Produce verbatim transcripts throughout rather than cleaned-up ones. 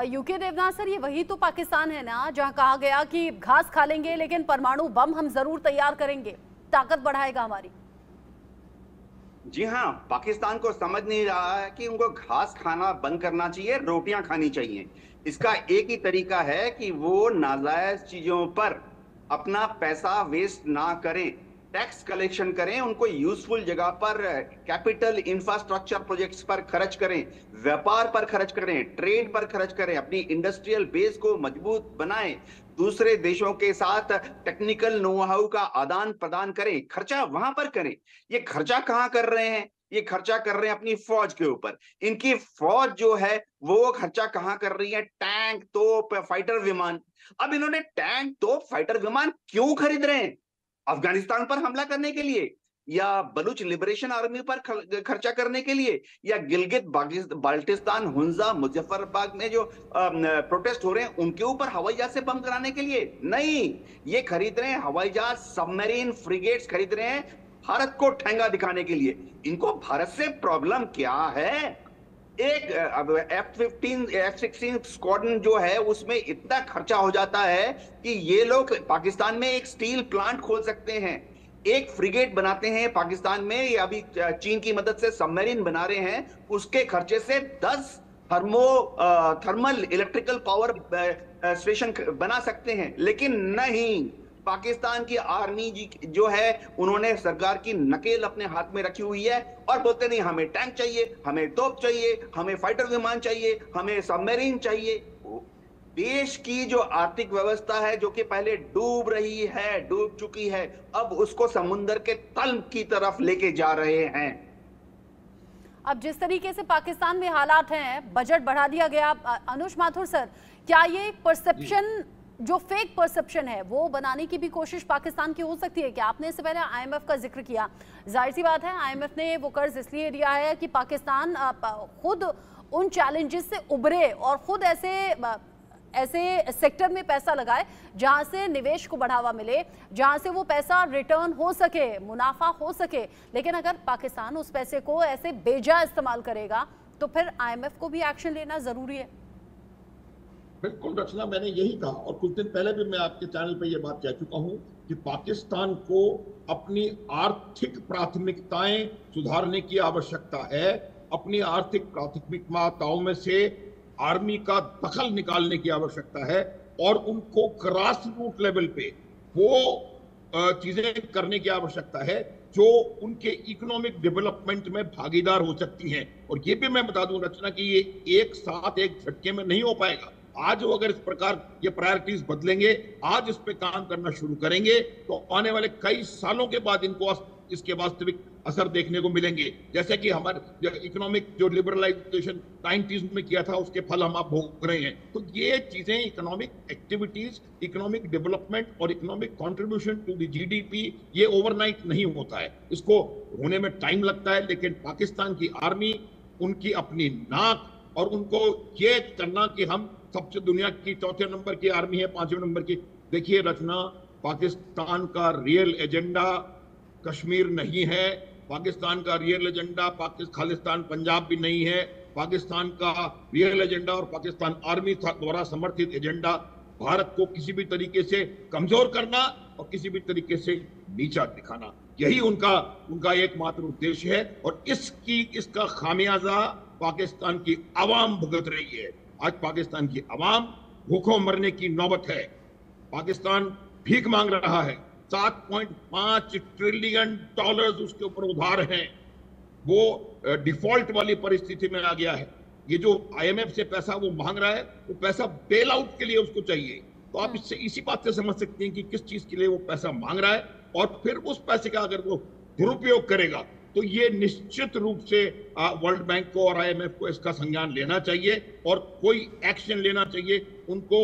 UK Debnath sir, ये वही तो पाकिस्तान है ना जहां कहा गया कि घास खा लेंगे लेकिन परमाणु बम हम जरूर तैयार करेंगे, ताकत बढ़ाएगा हमारी। जी हाँ, पाकिस्तान को समझ नहीं रहा है कि उनको घास खाना बंद करना चाहिए, रोटियां खानी चाहिए। इसका एक ही तरीका है कि वो नाजायज चीजों पर अपना पैसा वेस्ट ना करें, टैक्स कलेक्शन करें, उनको यूजफुल जगह पर, कैपिटल इंफ्रास्ट्रक्चर प्रोजेक्ट्स पर खर्च करें, व्यापार पर खर्च करें, ट्रेड पर खर्च करें, अपनी इंडस्ट्रियल बेस को मजबूत बनाएं, दूसरे देशों के साथ टेक्निकल नोहाउ का आदान प्रदान करें, खर्चा वहां पर करें। ये खर्चा कहाँ कर रहे हैं? ये खर्चा कर रहे हैं अपनी फौज के ऊपर। इनकी फौज जो है वो खर्चा कहाँ कर रही है? टैंक, तोप, फाइटर विमान। अब इन्होंने टैंक, तोप, फाइटर विमान क्यों खरीद रहे हैं? अफगानिस्तान पर हमला करने के लिए, या बलूच लिबरेशन आर्मी पर खर्चा करने के लिए, या गिलगित बाल्टिस्तान, हुंजा, मुजफ्फरबाग में जो प्रोटेस्ट हो रहे हैं उनके ऊपर हवाई जहाज से बम गिराने के लिए? नहीं, ये खरीद रहे हैं हवाई जहाज, सबमरीन, फ्रिगेट्स खरीद रहे हैं भारत को ठेंगा दिखाने के लिए। इनको भारत से प्रॉब्लम क्या है? एक F fifteen, F sixteen squadron जो है उसमें इतना खर्चा हो जाता है कि ये लोग पाकिस्तान में एक स्टील प्लांट खोल सकते हैं, एक फ्रिगेट बनाते हैं पाकिस्तान में, या अभी चीन की मदद से सबमरीन बना रहे हैं, उसके खर्चे से दस thermo thermal electrical power station बना सकते हैं। लेकिन नहीं, पाकिस्तान की आर्मी जी जो है उन्होंने सरकार की नकेल अपने हाथ में रखी हुई है और बोलते नहीं हमें टैंक चाहिए, हमें तोप चाहिए, हमें फाइटर विमान चाहिए, हमें सबमरीन चाहिए। देश की जो आर्थिक व्यवस्था है जो कि पहले डूब रही है, डूब चुकी है, अब उसको समुद्र के तल की तरफ लेके जा रहे हैं। अब जिस तरीके से पाकिस्तान में हालात हैं, बजट बढ़ा दिया गया। अनुज माथुर सर, क्या ये परसेप्शन, जो फेक परसेप्शन है, वो बनाने की भी कोशिश पाकिस्तान की हो सकती है? कि आपने इससे पहले आईएमएफ का जिक्र किया, जाहिर सी बात है आईएमएफ ने वो कर्ज इसलिए दिया है कि पाकिस्तान खुद उन चैलेंजेस से उभरे और खुद ऐसे ऐसे सेक्टर में पैसा लगाए जहां से निवेश को बढ़ावा मिले, जहां से वो पैसा रिटर्न हो सके, मुनाफा हो सके। लेकिन अगर पाकिस्तान उस पैसे को ऐसे बेजा इस्तेमाल करेगा तो फिर आईएमएफ को भी एक्शन लेना ज़रूरी है। बिल्कुल रचना, मैंने यही कहा और कुछ दिन पहले भी मैं आपके चैनल पर यह बात कह चुका हूं कि पाकिस्तान को अपनी आर्थिक प्राथमिकताएं सुधारने की आवश्यकता है। अपनी आर्थिक प्राथमिकताओं में से आर्मी का दखल निकालने की आवश्यकता है और उनको ग्रास रूट लेवल पे वो चीजें करने की आवश्यकता है जो उनके इकोनॉमिक डेवलपमेंट में भागीदार हो सकती हैं। और ये भी मैं बता दूं रचना कि ये एक साथ एक झटके में नहीं हो पाएगा। आज वो अगर इस प्रकार ये प्रायोरिटीज बदलेंगे, आज इस पे काम करना शुरू करेंगे, तो आने वाले कई सालों के बाद इनको इसके वास्तविक असर देखने को मिलेंगे। जैसे कि हमारे इकोनॉमिक जो लिबरलाइजेशन नाइंटीज़ में किया था उसके फल हम आप भोग रहे हैं। तो ये चीजें इकोनॉमिक एक्टिविटीज, इकोनॉमिक डेवलपमेंट और economic contribution to the GDP, ये ओवरनाइट नहीं होता है, इसको होने में टाइम लगता है। लेकिन पाकिस्तान की आर्मी, उनकी अपनी नाक, और उनको ये करना कि हम सबसे दुनिया की चौथे नंबर की आर्मी है, पांचवें नंबर की। देखिए रचना, पाकिस्तान का रियल एजेंडा कश्मीर नहीं है, पाकिस्तान का रियल एजेंडा खालिस्तान पंजाब भी नहीं है, पाकिस्तान का रियल एजेंडा और पाकिस्तान आर्मी द्वारा समर्थित एजेंडा भारत को किसी भी तरीके से कमजोर करना और किसी भी तरीके से नीचा दिखाना, यही उनका उनका एकमात्र उद्देश्य है। और इसकी इसका खामियाजा पाकिस्तान की आवाम भुगत रही है। आज पाकिस्तान की आवाम भूखों मरने की नौबत है। पाकिस्तान भीख मांग रहा है, सात पॉइंट पाँच ट्रिलियन डॉलर्स उसके ऊपर उधार हैं, वो डिफॉल्ट वाली परिस्थिति में आ गया है। ये जो आईएमएफ से पैसा वो मांग रहा है, वो पैसा बेल आउट के लिए उसको चाहिए। तो आप इससे इसी बात से समझ सकते हैं कि किस चीज के लिए वो पैसा मांग रहा है। और फिर उस पैसे का अगर वो दुरुपयोग करेगा तो ये निश्चित रूप से वर्ल्ड बैंक को और आईएमएफ को इसका संज्ञान लेना चाहिए और कोई एक्शन लेना चाहिए। उनको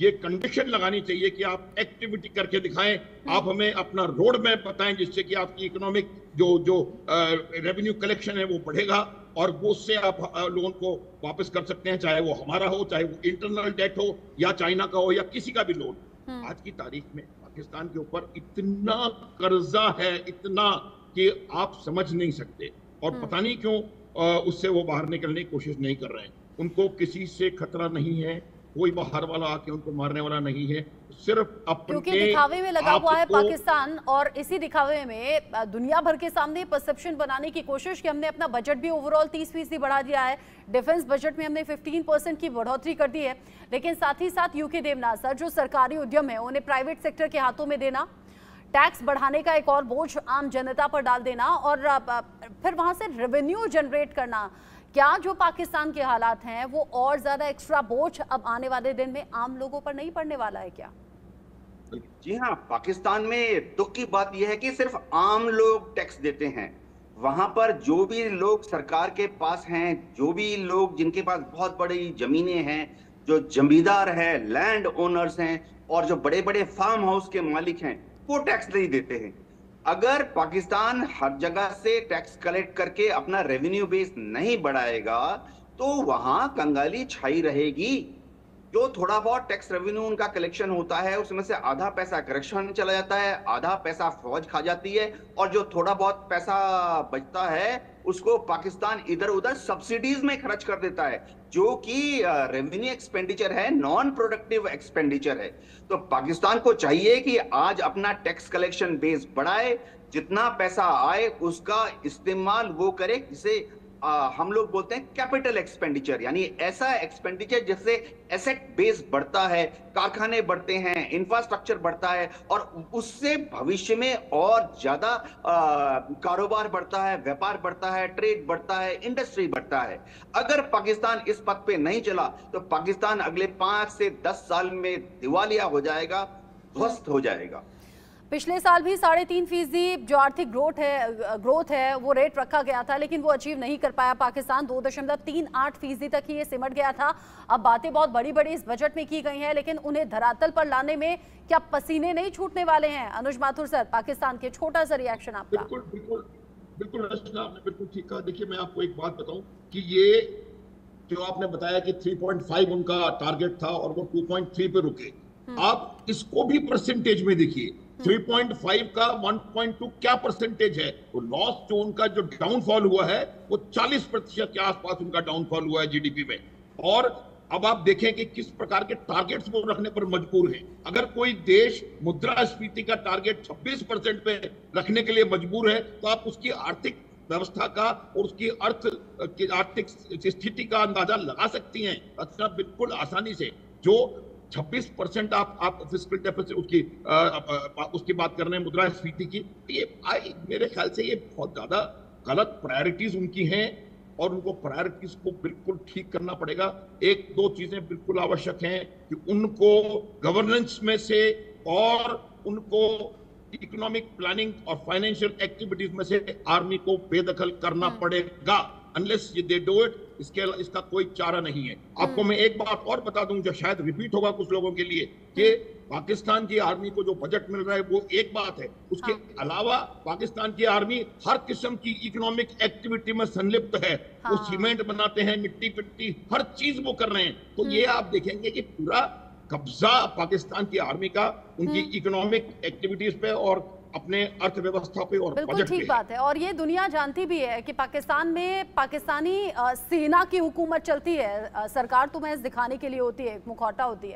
ये कंडीशन लगानी चाहिए कि आप एक्टिविटी करके दिखाएं, आप हमें अपना रोड मैप बताएं जिससे कि आपकी इकोनॉमिक जो जो रेवेन्यू कलेक्शन है वो बढ़ेगा और वो उससे आप लोन को वापस कर सकते हैं, चाहे वो हमारा हो, चाहे वो इंटरनल डेट हो या चाइना का हो या किसी का भी लोन। आज की तारीख में पाकिस्तान के ऊपर इतना कर्जा है, इतना कि आप समझ नहीं सकते और पता नहीं क्यों उससे वो बाहर निकलने की कोशिश नहीं कर रहे हैं। उनको किसी से खतरा नहीं है, कोई बाहर वाला आके उनको मारने वाला नहीं है, सिर्फ अपने क्योंकि दिखावे में लगा हुआ है पाकिस्तान। और इसी दिखावे में दुनिया भर के सामने परसेप्शन बनाने की कोशिश कि हमने अपना बजट भी ओवरऑल तीस फीसदी बढ़ा दिया है, डिफेंस बजट में हमने पंद्रह परसेंट की बढ़ोतरी कर दी है, लेकिन साथ ही साथ यूके देवना सर जो सरकारी उद्यम है उन्हें प्राइवेट सेक्टर के हाथों में देना, टैक्स बढ़ाने का एक और बोझ आम जनता पर डाल देना और फिर वहाँ से रेवेन्यू जनरेट करना, क्या जो पाकिस्तान के हालात हैं वो और ज्यादा एक्स्ट्रा बोझ अब आने वाले दिन में आम लोगों पर नहीं पड़ने वाला है क्या? जी हाँ, पाकिस्तान में दुख की बात यह है कि सिर्फ आम लोग टैक्स देते हैं, वहां पर जो भी लोग सरकार के पास हैं, जो भी लोग जिनके पास बहुत बड़ी जमीनें हैं, जो जमींदार हैं, लैंड ओनर्स हैं और जो बड़े बड़े फार्म हाउस के मालिक हैं वो टैक्स नहीं देते हैं। अगर पाकिस्तान हर जगह से टैक्स कलेक्ट करके अपना रेवेन्यू बेस नहीं बढ़ाएगा तो वहां कंगाली छाई रहेगी। जो थोड़ा बहुत टैक्स रेवेन्यू उनका कलेक्शन होता है उसमें से आधा पैसा करप्शन में चला जाता है, आधा पैसा फौज खा जाती है और जो थोड़ा बहुत पैसा बचता है उसको पाकिस्तान इधर उधर सब्सिडीज में खर्च कर देता है, जो कि रेवेन्यू एक्सपेंडिचर है, नॉन प्रोडक्टिव एक्सपेंडिचर है। तो पाकिस्तान को चाहिए कि आज अपना टैक्स कलेक्शन बेस बढ़ाए, जितना पैसा आए उसका इस्तेमाल वो करे जिसे आ, हम लोग बोलते हैं कैपिटल एक्सपेंडिचर, यानी ऐसा एक्सपेंडिचर जिससे एसेट बेस बढ़ता है, कारखाने बढ़ते हैं, इंफ्रास्ट्रक्चर बढ़ता है और उससे भविष्य में और ज्यादा कारोबार बढ़ता है, व्यापार बढ़ता है, ट्रेड बढ़ता है, इंडस्ट्री बढ़ता है। अगर पाकिस्तान इस पथ पे नहीं चला तो पाकिस्तान अगले पांच से दस साल में दिवालिया हो जाएगा, ध्वस्त हो जाएगा। पिछले साल भी साढ़े तीन फीसदी जो आर्थिक ग्रोथ है ग्रोथ है वो रेट रखा गया था, लेकिन वो अचीव नहीं कर पाया पाकिस्तान, दो दशमलव तीन आठ फीसदी तक ही ये सिमट गया था। अब बातें बहुत बड़ी बड़ी इस बजट में की गई हैं, लेकिन उन्हें धरातल पर लाने में क्या पसीने नहीं छूटने वाले हैं? अनुज माथुर सर, पाकिस्तान के छोटा सा रिएक्शन आपका। बिल्कुल बिल्कुल बिल्कुल रचना, आपने बिल्कुल ठीक कहा। देखिए, मैं आपको एक बात बताऊं कि ये जो आपने बताया कि थ्री पॉइंट फाइव उनका टारगेट था और वो टू पॉइंट थ्री पे रुके, आप इसको भी परसेंटेज में देखिए, तीन पॉइंट फाइव का एक पॉइंट दो क्या परसेंटेज है, वो लॉस जो उनका जो डाउनफॉल हुआ है वो चालीस प्रतिशत के आसपास उनका डाउनफॉल हुआ है जीडीपी में। और अब आप देखें कि किस प्रकार के टारगेट्स वो रखने पर मजबूर हैं। अगर कोई देश मुद्रास्फीति का टारगेट छब्बीस परसेंट पे रखने के लिए मजबूर है तो आप उसकी आर्थिक व्यवस्था का और उसकी अर्थ की आर्थिक स्थिति का अंदाजा लगा सकती हैं। अच्छा, बिल्कुल आसानी से जो छब्बीस परसेंट आप आप फिस्कल डेफिसिट उसकी आ, आ, उसकी बात कर रहे हैं मुद्रास्फीति की, ये आई मेरे ख्याल से ये बहुत ज़्यादा गलत प्रायोरिटीज उनकी हैं और उनको प्रायोरिटीज को बिल्कुल ठीक करना पड़ेगा। एक दो चीज़ें बिल्कुल आवश्यक हैं कि उनको गवर्नेंस में से और उनको इकोनॉमिक प्लानिंग और फाइनेंशियल एक्टिविटीज में से आर्मी को बेदखल करना पड़ेगा, अनलेस ये दे डू इट, इसके इसका कोई चारा नहीं है। आपको मैं एक बात और बता दूं जो शायद रिपीट होगा कुछ लोगों के लिए कि पाकिस्तान की आर्मी को जो बजट मिल रहा है वो एक बात है, उसके हाँ। अलावा पाकिस्तान की आर्मी हर किस्म की इकोनॉमिक एक्टिविटी में संलिप्त है, हाँ। वो सीमेंट बनाते हैं, मिट्टी पिट्टी हर चीज वो कर रहे हैं। तो ये आप देखेंगे कि पूरा कब्जा पाकिस्तान की आर्मी का उनकी इकोनॉमिक एक्टिविटीज पे और अपने अर्थव्यवस्था पे और बिल्कुल ठीक बात है। और ये दुनिया जानती भी है कि पाकिस्तान में पाकिस्तानी सेना की हुकूमत चलती है, सरकार तो महज दिखाने के लिए होती है, मुखौटा होती है।